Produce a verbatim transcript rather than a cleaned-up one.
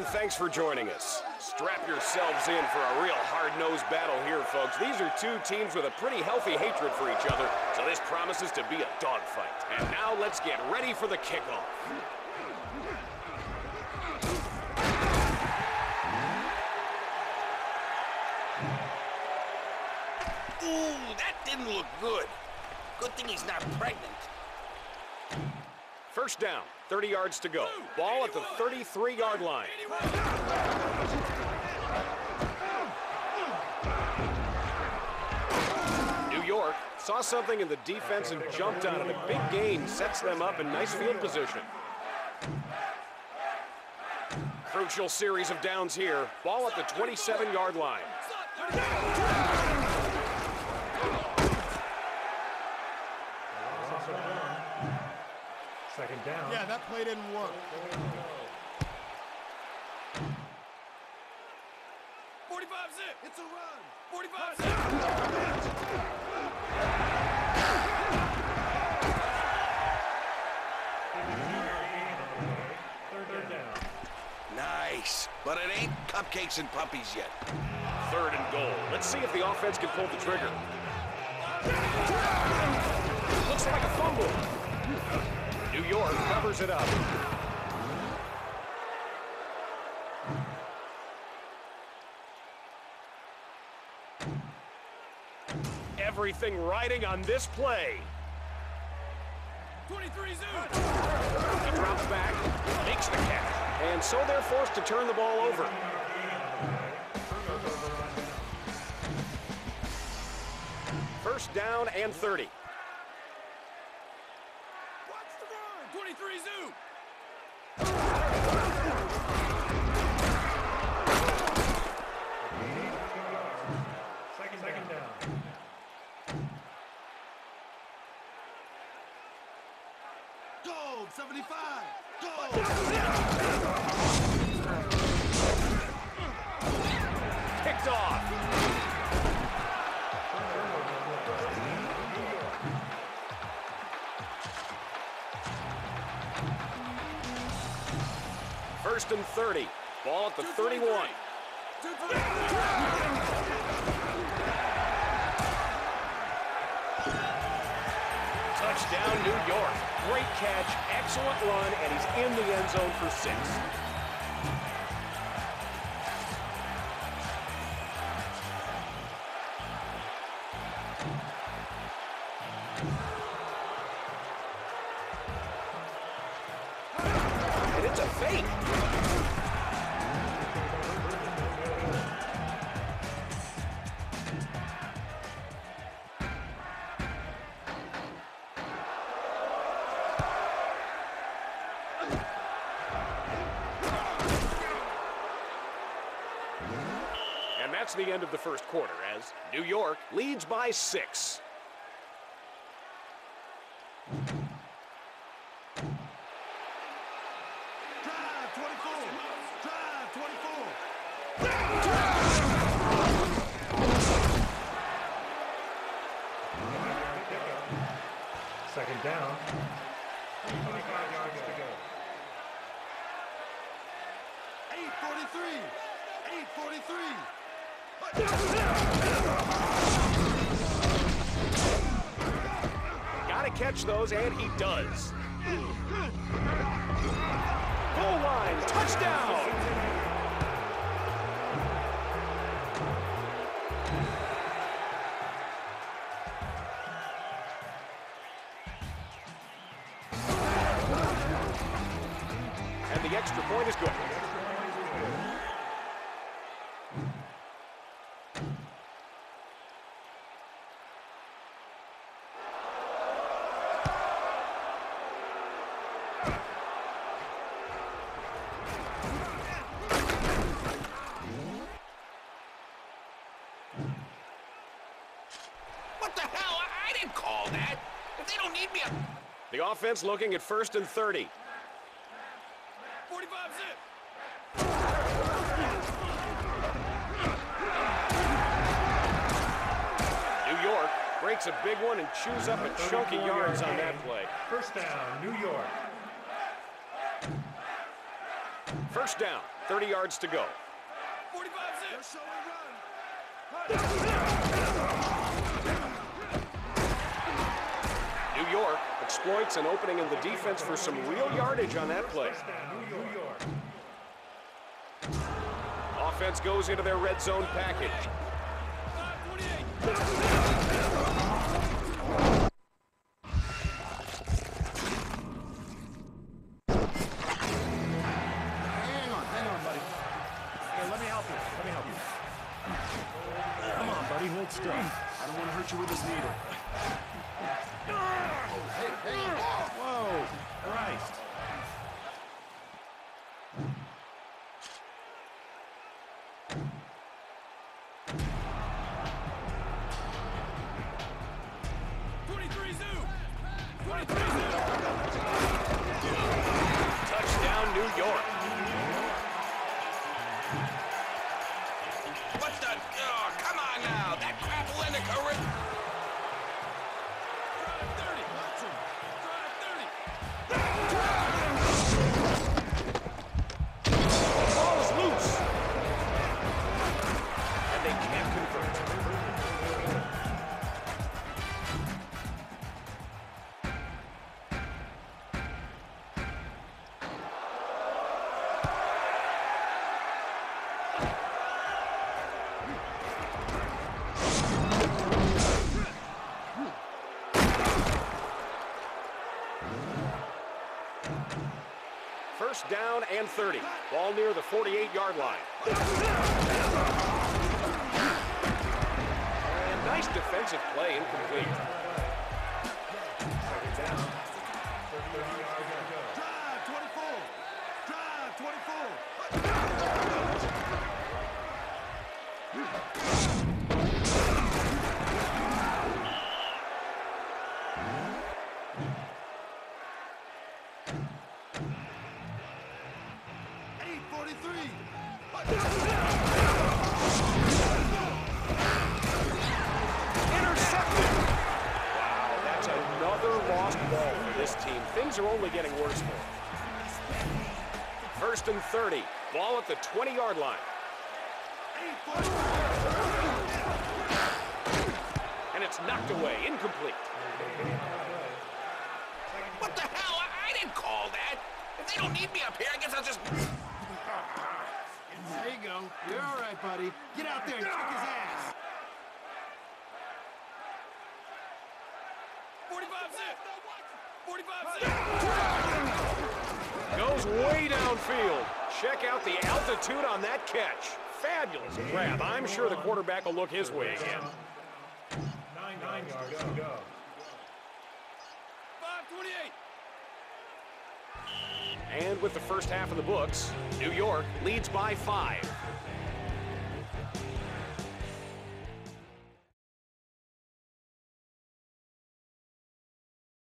and thanks for joining us. Strap yourselves in for a real hard-nosed battle here, folks. These are two teams with a pretty healthy hatred for each other, so this promises to be a dogfight. And now let's get ready for the kickoff. Ooh, that didn't look good. Good thing he's not pregnant. First down, thirty yards to go. Ball at the thirty-three yard line. New York saw something in the defense and jumped on it. A big gain sets them up in nice field position. Crucial series of downs here. Ball at the twenty-seven yard line. Second down. Yeah, that play didn't work. forty-five zip. It's a run. forty-five zip. Third down. Nice, but it ain't cupcakes and puppies yet. Third and goal. Let's see if the offense can pull the trigger. Looks like a fumble. New York covers it up. Everything riding on this play. twenty-three zoom. He drops back, makes the catch, and so they're forced to turn the ball over. First down and thirty. twenty-three zoom. Second, second down. Gold, seventy-five. Gold. Kicked off. First and thirty. Ball at the thirty-one. Touchdown, New York. Great catch, excellent run, and he's in the end zone for six. And that's the end of the first quarter as New York leads by six. Second down. twenty-five yards to go. eight forty-three. eight forty-three. Gotta catch those, and he does. Goal line, touchdown. The extra point is good. What the hell? I didn't call that. If they don't need me, I'm... The offense looking at first and thirty. Breaks a big one and chews up a chunk of yards on that play. First down, New York. First down, thirty yards to go. New York exploits an opening in the defense for some real yardage on that play. Offense goes into their red zone package. Hang on, hang on, buddy. Hey, let me help you. Let me help you. Come on, buddy, hold still. I don't want to hurt you with this needle. Hey, hey, whoa, Christ. First down and thirty. Ball near the forty-eight yard line. And nice defensive play, incomplete. Second down. Drive twenty-four. Drive twenty-four. Things are only getting worse for First and thirty. Ball at the twenty yard line. And it's knocked away. Incomplete. What the hell? I, I didn't call that. If they don't need me up here, I guess I'll just... There you go. You're all right, buddy. Get out there and kick his ass. forty-five zip. Goes way downfield. Check out the altitude on that catch. Fabulous grab. I'm sure the quarterback will look his way again. Nine, nine yards to go. five twenty-eight. And with the first half of the books, New York leads by five.